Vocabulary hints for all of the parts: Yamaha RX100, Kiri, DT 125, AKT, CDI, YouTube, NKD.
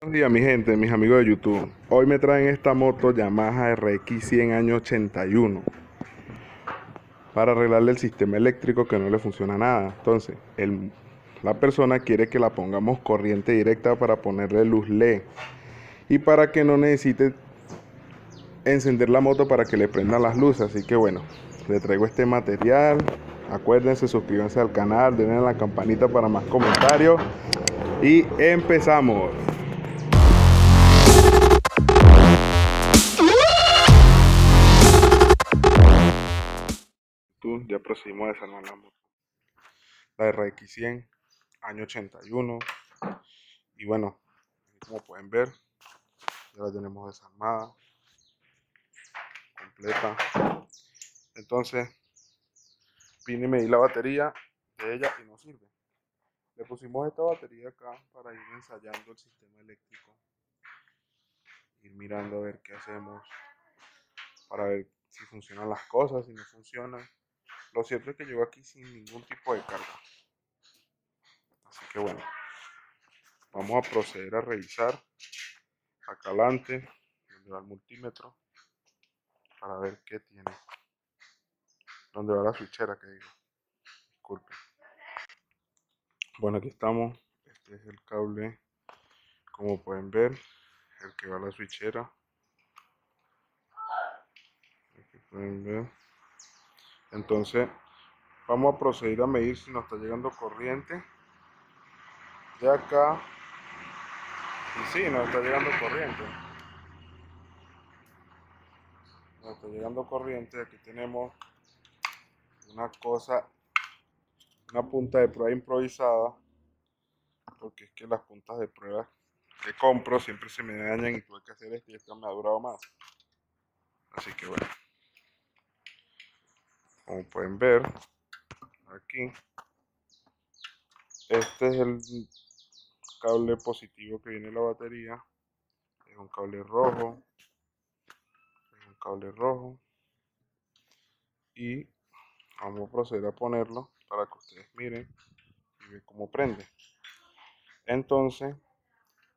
Buenos días mi gente, mis amigos de YouTube. Hoy me traen esta moto Yamaha RX100 año 81 para arreglarle el sistema eléctrico que no le funciona nada. Entonces, la persona quiere que la pongamos corriente directa para ponerle luz LED y para que no necesite encender la moto para que le prendan las luces. Así que bueno, le traigo este material. Acuérdense, suscríbanse al canal, denle a la campanita para más comentarios y empezamos. Ya procedimos a desarmar la moto, la RX100 año 81, y bueno, como pueden ver, ya la tenemos desarmada completa. Entonces vine y medí la batería de ella y no sirve. Le pusimos esta batería acá para ir ensayando el sistema eléctrico, ir mirando a ver qué hacemos para ver si funcionan las cosas, si no funcionan. Lo cierto es que llegó aquí sin ningún tipo de carga. Así que bueno, vamos a proceder a revisar acá adelante, donde va el multímetro, para ver qué tiene. Donde va la switchera, que digo. Disculpen. Bueno, aquí estamos. Este es el cable, como pueden ver, el que va a la switchera. Aquí pueden ver. Entonces vamos a proceder a medir si nos está llegando corriente de acá. Y sí, nos está llegando corriente. Nos está llegando corriente. Aquí tenemos una cosa, una punta de prueba improvisada, porque es que las puntas de prueba que compro siempre se me dañan y tuve que hacer esto y esto me ha durado más. Así que bueno, como pueden ver, aquí, este es el cable positivo que viene en la batería. Es un cable rojo, y vamos a proceder a ponerlo para que ustedes miren y vean cómo prende. Entonces,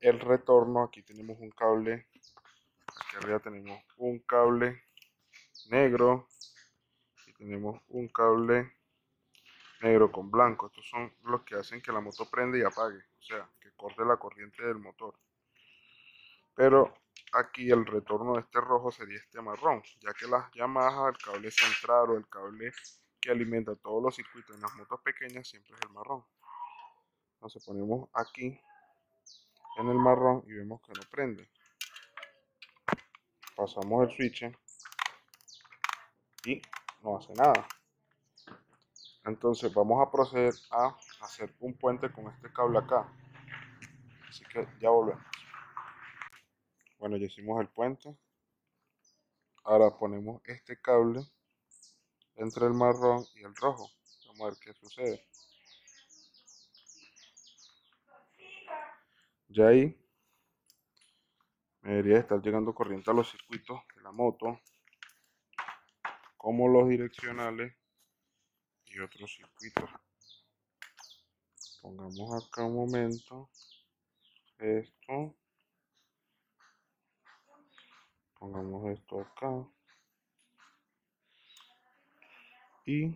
el retorno, aquí tenemos un cable, aquí arriba tenemos un cable negro. Tenemos un cable negro con blanco. Estos son los que hacen que la moto prenda y apague, o sea, que corte la corriente del motor. Pero aquí el retorno de este rojo sería este marrón, ya que las Yamaha, el cable central o el cable que alimenta todos los circuitos en las motos pequeñas siempre es el marrón. Entonces ponemos aquí en el marrón y vemos que no prende. Pasamos el switch y no hace nada. Entonces vamos a proceder a hacer un puente con este cable acá. Así que ya volvemos. Bueno, ya hicimos el puente. Ahora ponemos este cable entre el marrón y el rojo. Vamos a ver qué sucede. Ya ahí me debería estar llegando corriente a los circuitos de la moto, como los direccionales y otros circuitos. Pongamos acá un momento esto, pongamos esto acá y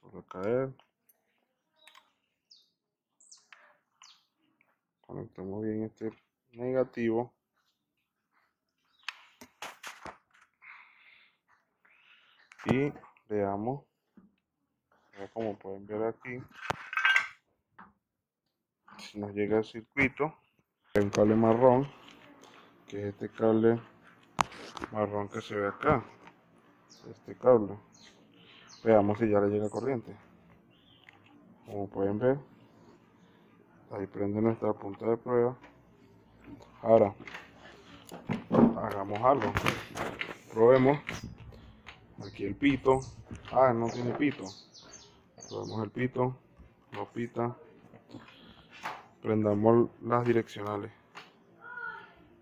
sobre caer conectamos bien este negativo. Y veamos, ya como pueden ver aquí, si nos llega el circuito, hay un cable marrón, que es este cable marrón que se ve acá, este cable. Veamos si ya le llega corriente. Como pueden ver, ahí prende nuestra punta de prueba. Ahora, hagamos algo, probemos. Aquí el pito, no tiene pito. Probemos el pito, no pita. Prendamos las direccionales.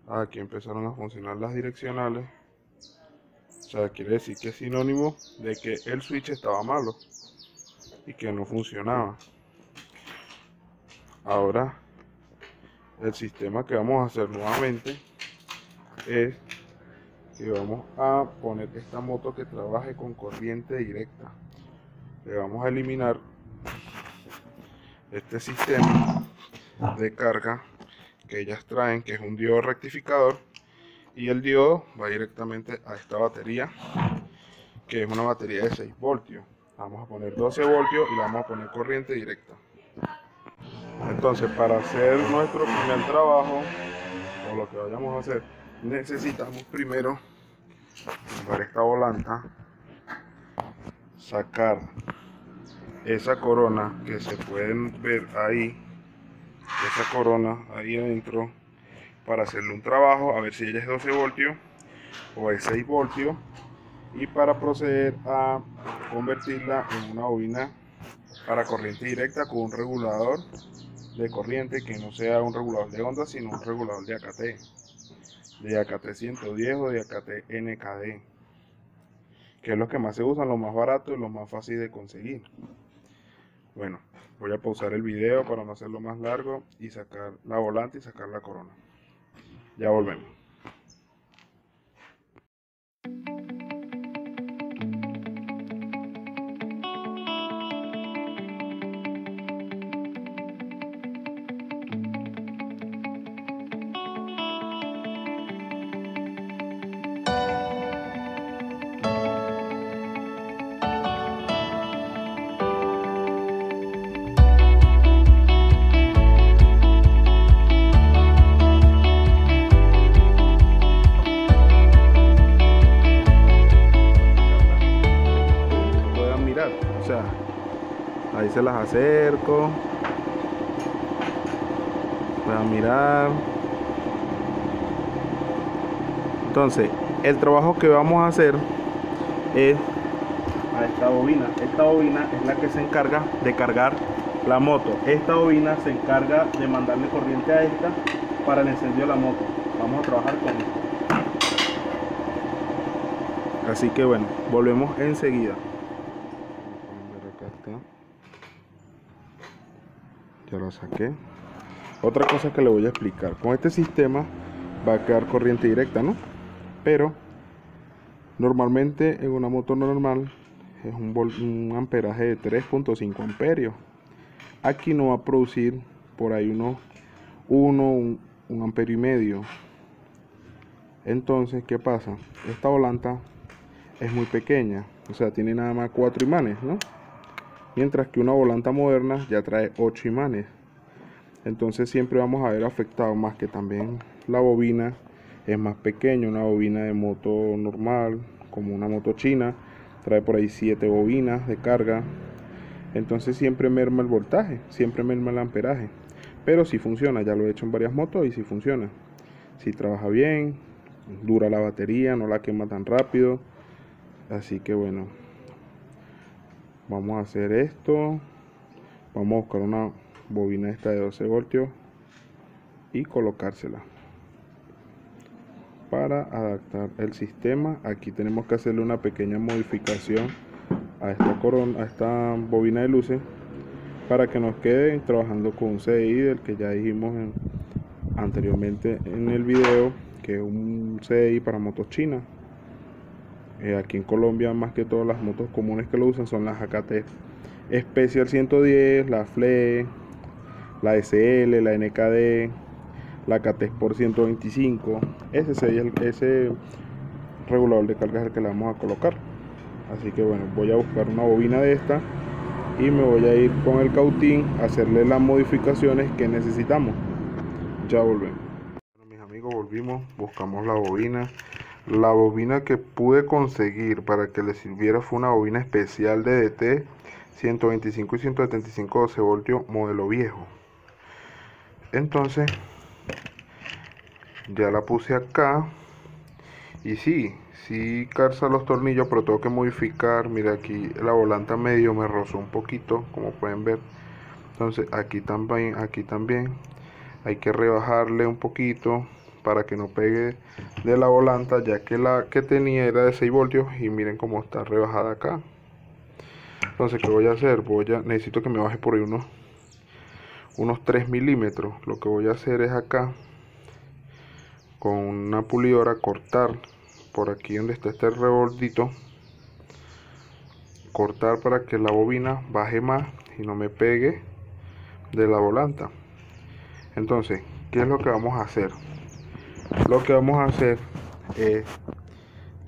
Aquí empezaron a funcionar las direccionales. O sea, quiere decir que es sinónimo de que el switch estaba malo y que no funcionaba. Ahora el sistema que vamos a hacer nuevamente es que vamos a poner esta moto que trabaje con corriente directa. Le vamos a eliminar este sistema de carga que ellas traen, que es un diodo rectificador, y el diodo va directamente a esta batería, que es una batería de 6 voltios. Vamos a poner 12 voltios y le vamos a poner corriente directa. Entonces, para hacer nuestro primer trabajo o lo que vayamos a hacer, necesitamos primero sacar esta volanta, sacar esa corona que se pueden ver ahí, esa corona ahí adentro, para hacerle un trabajo, a ver si ella es 12 voltios o es 6 voltios, y para proceder a convertirla en una bobina para corriente directa con un regulador de corriente que no sea un regulador de onda, sino un regulador de AKT, de AKT 110 o de AKT NKD, que es lo que más se usan, lo más barato y lo más fácil de conseguir. Bueno, voy a pausar el video para no hacerlo más largo y sacar la volante y sacar la corona. Ya volvemos. Ahí se las acerco para mirar. Entonces, el trabajo que vamos a hacer es a esta bobina. Esta bobina es la que se encarga de cargar la moto. Esta bobina se encarga de mandarle corriente a esta para el encendido de la moto. Vamos a trabajar con esto. Así que bueno, volvemos enseguida. Ya lo saqué. Otra cosa que le voy a explicar: con este sistema va a quedar corriente directa, ¿no? Pero normalmente en una moto normal es un amperaje de 3.5 amperios. Aquí no va a producir por ahí unos 1 amperio y medio. Entonces, ¿qué pasa? Esta volanta es muy pequeña, o sea, tiene nada más 4 imanes, ¿no? Mientras que una volanta moderna ya trae 8 imanes. Entonces siempre vamos a ver afectado, más que también la bobina es más pequeña. Una bobina de moto normal, como una moto china, trae por ahí 7 bobinas de carga. Entonces siempre merma el voltaje, siempre merma el amperaje. Pero si funciona, ya lo he hecho en varias motos y si funciona, si trabaja bien, dura la batería, no la quema tan rápido. Así que bueno, vamos a hacer esto. Vamos a buscar una bobina esta de 12 voltios y colocársela para adaptar el sistema. Aquí tenemos que hacerle una pequeña modificación a esta corona, a esta bobina de luces, para que nos quede trabajando con un CDI del que ya dijimos anteriormente en el video, que es un CDI para motos chinas. Aquí en Colombia, más que todas las motos comunes que lo usan son las AKT Special 110, la FLE, la SL, la NKD, la AKT Sport 125. Ese regulador de carga es el que le vamos a colocar. Así que bueno, voy a buscar una bobina de esta y me voy a ir con el cautín a hacerle las modificaciones que necesitamos. Ya volvemos. Bueno, mis amigos, volvimos, buscamos la bobina. La bobina que pude conseguir para que le sirviera fue una bobina especial de DT 125 y 175 12 voltios modelo viejo. Entonces ya la puse acá y sí calza los tornillos, pero tengo que modificar. Mira, aquí la volanta medio me rozó un poquito, como pueden ver. Entonces aquí también hay que rebajarle un poquito para que no pegue de la volanta, ya que la que tenía era de 6 voltios y miren cómo está rebajada acá. Entonces, ¿qué voy a hacer? Necesito que me baje por ahí unos unos 3 milímetros. Lo que voy a hacer es acá con una pulidora cortar por aquí donde está este rebordito, cortar para que la bobina baje más y no me pegue de la volanta. Entonces, ¿qué es lo que vamos a hacer? Lo que vamos a hacer es,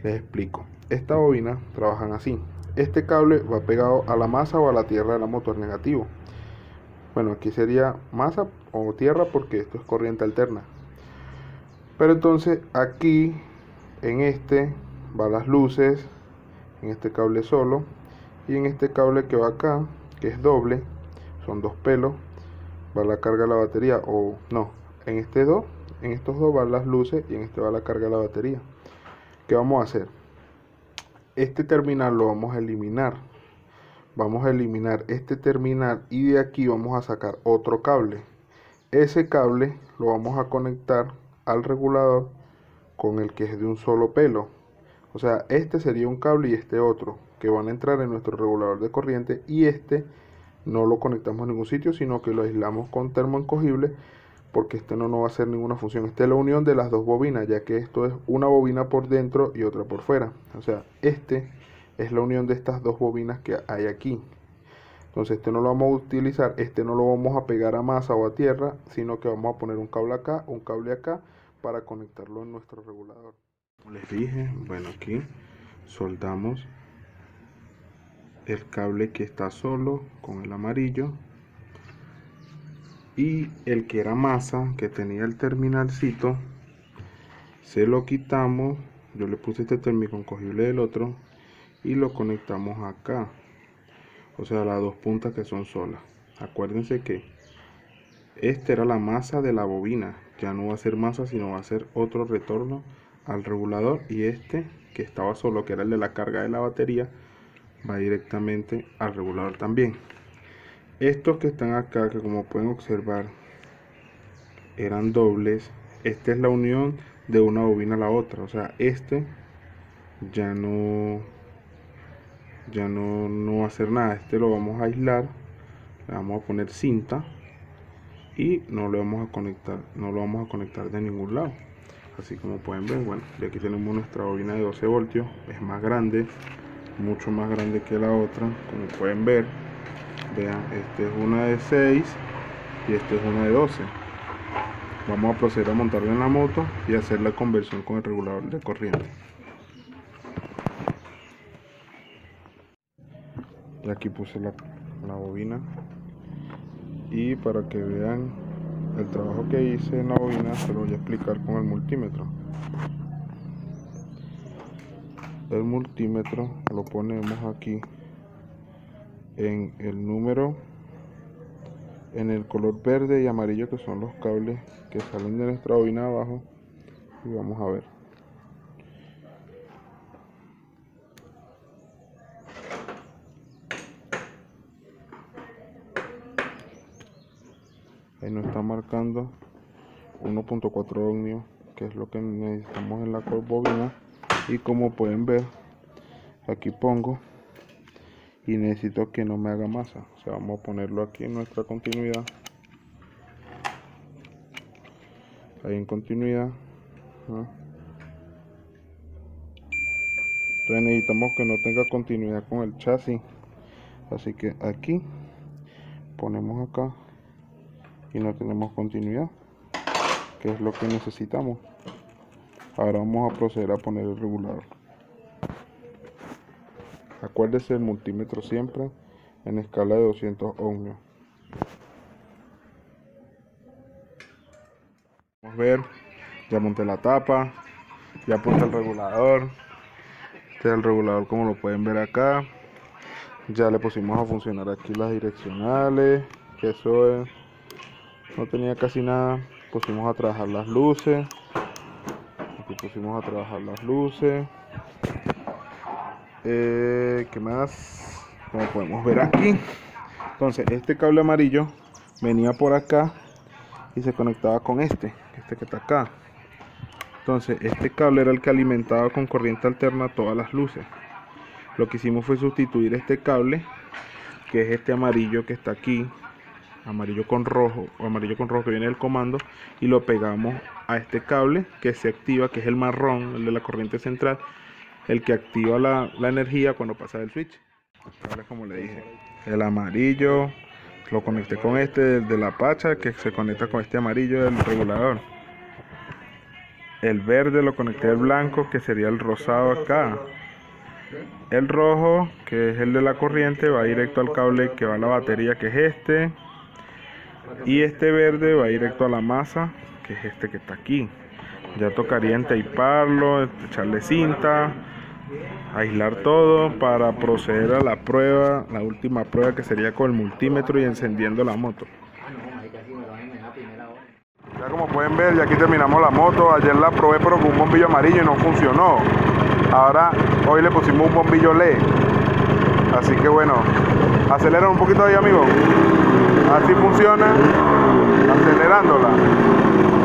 les explico, esta bobina trabajan así: este cable va pegado a la masa o a la tierra de la moto, al negativo. Bueno, aquí sería masa o tierra porque esto es corriente alterna. Pero entonces aquí en este van las luces, en este cable solo, y en este cable que va acá, que es doble, son dos pelos, va la carga de la batería, o no, en este dos, en estos dos van las luces y en este va la carga de la batería. ¿Qué vamos a hacer? Este terminal lo vamos a eliminar. Vamos a eliminar este terminal y de aquí vamos a sacar otro cable. Ese cable lo vamos a conectar al regulador con el que es de un solo pelo. O sea, este sería un cable y este otro, que van a entrar en nuestro regulador de corriente, y este no lo conectamos a ningún sitio, sino que lo aislamos con termoencogible, porque este no va a hacer ninguna función. Esta es la unión de las dos bobinas, ya que esto es una bobina por dentro y otra por fuera. O sea, este es la unión de estas dos bobinas que hay aquí. Entonces este no lo vamos a utilizar, este no lo vamos a pegar a masa o a tierra, sino que vamos a poner un cable acá, para conectarlo en nuestro regulador. Como les dije, bueno, aquí soldamos el cable que está solo con el amarillo, y el que era masa, que tenía el terminalcito, se lo quitamos. Yo le puse este termoencogible del otro y lo conectamos acá, o sea, las dos puntas que son solas. Acuérdense que esta era la masa de la bobina, ya no va a ser masa, sino va a ser otro retorno al regulador, y este que estaba solo, que era el de la carga de la batería, va directamente al regulador también. Estos que están acá, que como pueden observar eran dobles, esta es la unión de una bobina a la otra. O sea, este ya no va a hacer nada. Este lo vamos a aislar, le vamos a poner cinta y no lo vamos a conectar de ningún lado. Así como pueden ver, bueno, de aquí tenemos nuestra bobina de 12 voltios, es más grande, mucho más grande que la otra, como pueden ver. Vean, este es una de 6 y este es una de 12. Vamos a proceder a montarla en la moto y hacer la conversión con el regulador de corriente. Y aquí puse la bobina, y para que vean el trabajo que hice en la bobina, se lo voy a explicar con el multímetro. El multímetro lo ponemos aquí en el número, en el color verde y amarillo, que son los cables que salen de nuestra bobina abajo, y vamos a ver. Ahí nos está marcando 1.4 ohmios, que es lo que necesitamos en la bobina. Y como pueden ver, aquí pongo, y necesito que no me haga masa, o sea, vamos a ponerlo aquí en nuestra continuidad, ahí en continuidad, ¿no? Entonces necesitamos que no tenga continuidad con el chasis, así que aquí ponemos acá y no tenemos continuidad, que es lo que necesitamos. Ahora vamos a proceder a poner el regulador. Acuérdese el multímetro siempre en escala de 200 ohmios. Vamos a ver, ya monté la tapa, ya puse el regulador. Este es el regulador, como lo pueden ver acá. Ya le pusimos a funcionar aquí las direccionales, que eso es, no tenía casi nada. Pusimos a trabajar las luces. ¿Qué más? Como podemos ver aquí, entonces este cable amarillo venía por acá y se conectaba con este que está acá. Entonces este cable era el que alimentaba con corriente alterna todas las luces. Lo que hicimos fue sustituir este cable, que es este amarillo que está aquí, amarillo con rojo, o amarillo con rojo que viene del comando, y lo pegamos a este cable que se activa, que es el marrón, el de la corriente central, el que activa la energía cuando pasa del switch. Ahora, como le dije, el amarillo lo conecté con este, el de la pacha, que se conecta con este amarillo del regulador. El verde lo conecté al blanco, que sería el rosado acá. El rojo, que es el de la corriente, va directo al cable que va a la batería, que es este. Y este verde va directo a la masa, que es este que está aquí. Ya tocaría entaiparlo, echarle cinta, aislar todo para proceder a la prueba, la última prueba, que sería con el multímetro y encendiendo la moto. Ya como pueden ver, ya aquí terminamos la moto. Ayer la probé pero con un bombillo amarillo y no funcionó. Ahora, hoy le pusimos un bombillo LED. Así que bueno, acelera un poquito ahí, amigos. Así funciona, acelerándola.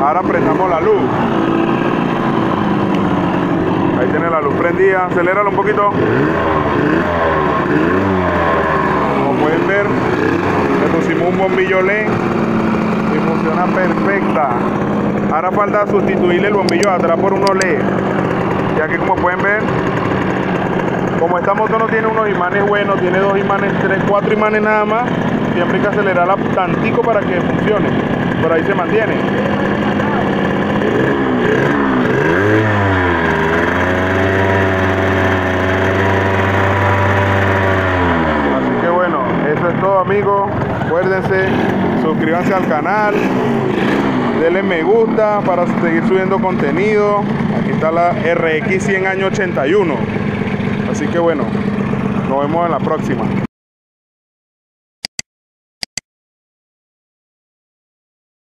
Ahora prendamos la luz. Ahí tiene la luz prendida, acelérala un poquito. Como pueden ver, le pusimos un bombillo LED y funciona perfecta. Ahora falta sustituirle el bombillo de atrás por uno LED, ya que como pueden ver, como esta moto no tiene unos imanes buenos, tiene dos imanes, tres, cuatro imanes nada más, siempre hay que acelerarla tantico para que funcione. Por ahí se mantiene. Así que bueno, eso es todo, amigos. Acuérdense, suscríbanse al canal, denle me gusta para seguir subiendo contenido. Aquí está la RX100 año 81. Así que bueno, nos vemos en la próxima.